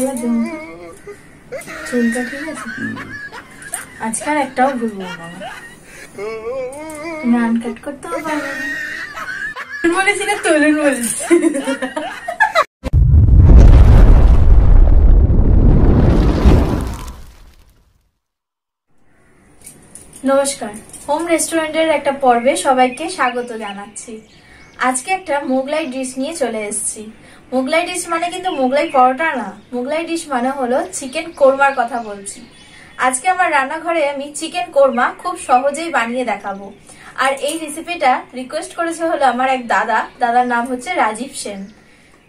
আমরা দিন চিন্তা ঠিক আছে আজকাল একটাও ভুলবো না তুমি আনকাট করতে হবে বলেছিলে তোলেন বলেছে নমস্কার হোম রেস্টুরেন্টের একটা পর্বে সবাইকে স্বাগত জানাচ্ছি আজকে একটা মোগলাই ডিশ নিয়ে চলে এসেছি মোগলাই ডিশ মানে কিন্তু মোগলাই পরোটা না মোগলাই ডিশ মানে হলো চিকেন কোরমার কথা বলছি আজকে আমার রান্নাঘরে আমি চিকেন কোরমা খুব সহজেই বানিয়ে দেখাবো আর এই রেসিপিটা রিকোয়েস্ট করেছে হলো আমার এক দাদা দাদার নাম হচ্ছে রাজীব সেন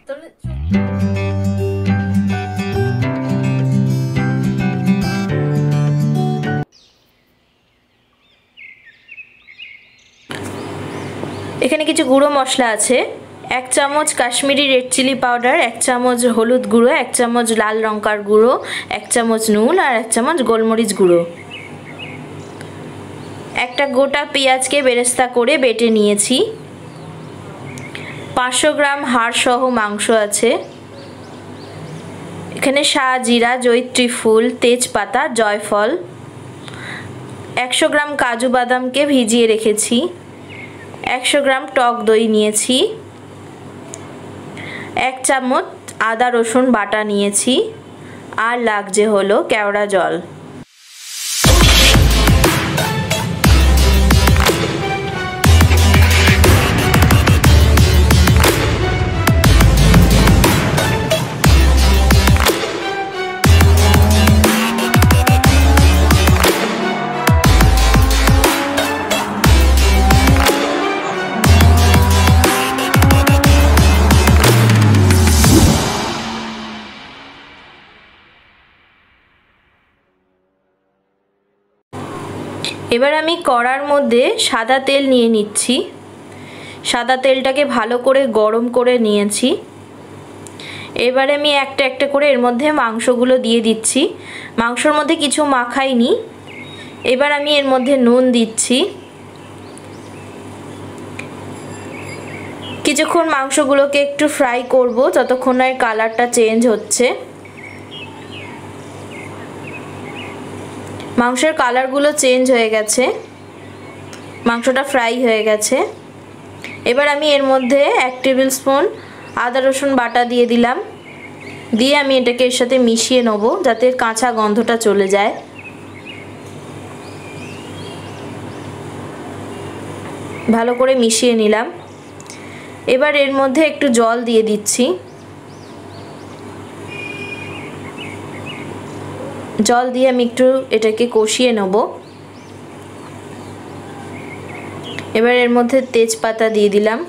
তো এখানে কিছু গুঁড়ো মশলা আছে এক চামচ কাশ্মীরি রেড চিলি পাউডার এক চামচ হলুদ গুঁড়ো এক চামচ লাল লঙ্কার গুঁড়ো এক চামচ নুন আর এক চামচ গোলমরিচ গুঁড়ো একটা গোটা পেঁয়াজকে বেরেস্তা করে বেটে নিয়েছি 500 গ্রাম হাড় সহ মাংস আছে এখানে শাহ জিরা জয়ত্রী ফুল তেজপাতা জয়ফল 100 গ্রাম কাজু বাদামকে ভিজিয়ে রেখেছি 100 গ্রাম টক দই নিয়েছি 1 চামচ আদা রসুন বাটা নিয়েছি আর লাগছে হলো কেওড়া জল এবার আমি কড়ার মধ্যে সাদা তেল নিয়ে নিচ্ছি সাদা তেলটাকে ভালো করে গরম করে নিয়েছি এবার আমি একটা একটা করে এর মধ্যে মাংসগুলো দিয়ে দিচ্ছি মাংসর মধ্যে কিছু মাখাইনি এবার আমি এর মধ্যে নুন দিচ্ছি কিছুক্ষণ মাংসগুলোকে একটু ফ্রাই করব যতক্ষণ না এর কালারটা চেঞ্জ হচ্ছে মাংসের কালারগুলো চেঞ্জ হয়ে গেছে মাংসটা ফ্রাই হয়ে গেছে এবার আমি এর মধ্যে 1 টেবিল স্পুন আদা রসুন বাটা দিয়ে দিলাম দিয়ে আমি এটাকে এর সাথে মিশিয়ে নেব যাতে কাঁচা গন্ধটা চলে যায় ভালো করে মিশিয়ে নিলাম এবার এর মধ্যে একটু জল দিয়ে দিচ্ছি জল দিয়ে আমি একটু এটাকে কষিয়ে নেব এবার এর মধ্যে তেজপাতা দিয়ে দিলাম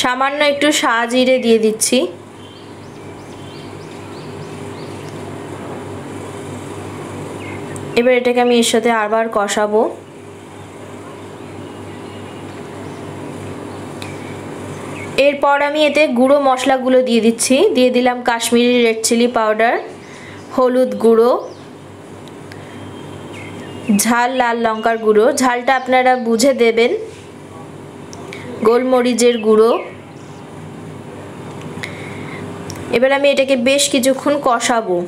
সামান্য একটু শাহ জিরে দিয়ে দিচ্ছি এবার এটাকে আমি এর সাথে আবার কষাবো এরপর আমি এতে গুঁড়ো মশলাগুলো দিয়ে দিচ্ছি দিয়ে দিলাম কাশ্মীরি রেড চিলি পাউডার হলুদ গুঁড়ো ঝাল লাল লঙ্কার গুঁড়ো ঝালটা আপনারা বুঝে দেবেন গোলমরিচের গুঁড়ো এবার আমি এটাকে বেশ কিছুক্ষণ কষাবো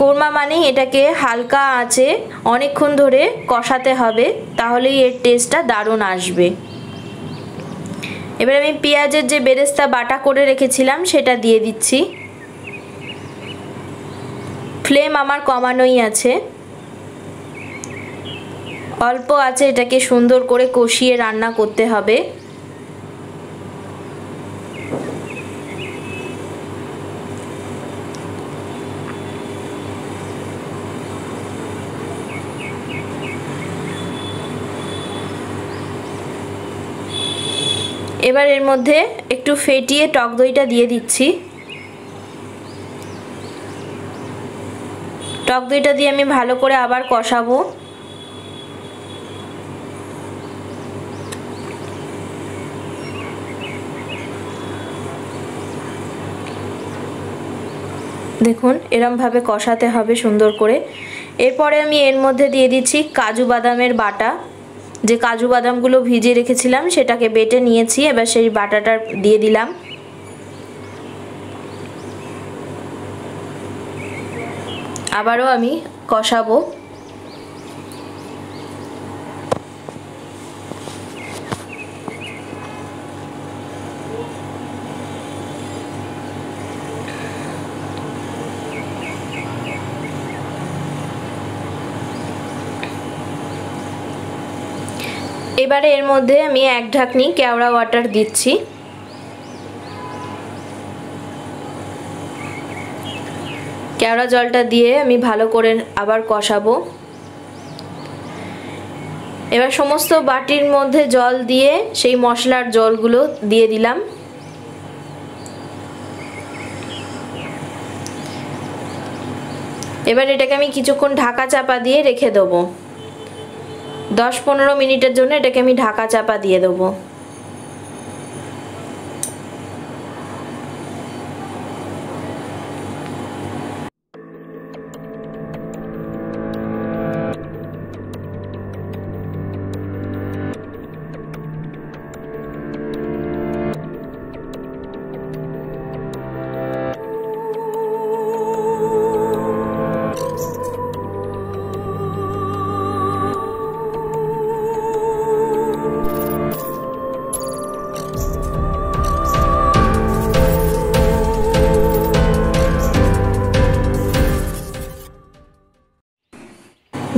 কোরমা মানে এটাকে হালকা আঁচে অনেকক্ষণ ধরে কষাতে হবে তাহলেই এর টেস্টটা দারুণ আসবে এবার আমি পেঁয়াজের যে বেরেস্তা বাটা করে রেখেছিলাম সেটা দিয়ে দিচ্ছি ফ্লেম আমার কমানোই আছে অল্প আঁচে এটাকে সুন্দর করে কষিয়ে রান্না করতে হবে এবার এর মধ্যে একটু ফেটিয়ে টক দইটা দিয়ে দিচ্ছি টক দইটা দিয়ে আমি ভালো করে আবার কষাবো देखुन एरम भावे कषाते हबे सुंदर करे। एरपरे आमी एर मध्य दिए दिच्छी काजू बादामेर बाटा, जे काजू बादामगुलो भिजिए रेखेछिलाम सेटाके बेटे निएछि। एबार सेई बाटाटा दिए दिलाम। आबारो आमी कषाबो। एबारे एर मध्य आमी एक ढाकनी केওড়া वाटर दिच्छी। केওড়া जलटा दिए आमी भालो करे आबार कषाबो। एबार समस्त बाटिर मध्य जल दिए सेई मशलार जलगुलो दिए दिलाम। एबार एटाके आमी किछुक्षण ढाका चापा दिए रेखे देबो। 10-15 मिनिटेर जोन्नो एटाके आमी ढाका चापा दिए देबो।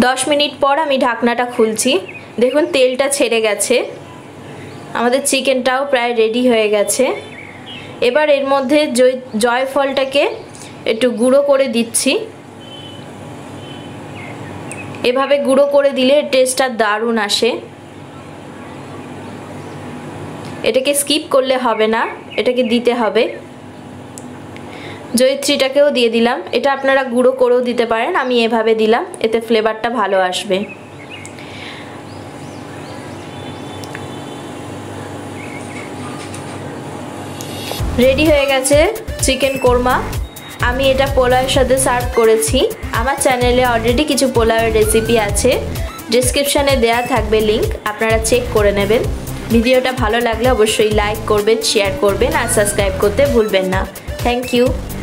दस मिनट पर आमी ढाकनाटा खुलछी। देखुन तेलटा छेड़े गेछे, आमादेर चिकेनटाओ प्राय रेडी हये गेछे। एबार एर मध्य जयफलटाके एकटु गुड़ो करे दिच्छी। एभावे गुड़ो करे दिले टेस्टटा दारुण आसे। एटाके स्किप करले हबे ना, एटाके दिते हबे। जयत्रीटाकेও দিয়ে দিলাম। এটা আপনারা গুঁড়ো করেও দিতে পারেন, আমি এভাবে দিলাম, এতে ফ্লেভারটা ভালো আসবে। রেডি হয়ে গেছে চিকেন কোরমা। আমি এটা পোলাওয়ের সাথে সার্ভ করেছি। আমার চ্যানেলে অলরেডি কিছু পোলাওয়ের রেসিপি আছে, ডেসক্রিপশনে দেয়া থাকবে লিংক, আপনারা চেক করে নেবেন। ভিডিওটা ভালো লাগলে অবশ্যই লাইক করবেন, শেয়ার করবেন আর সাবস্ক্রাইব করতে ভুলবেন না। Thank you.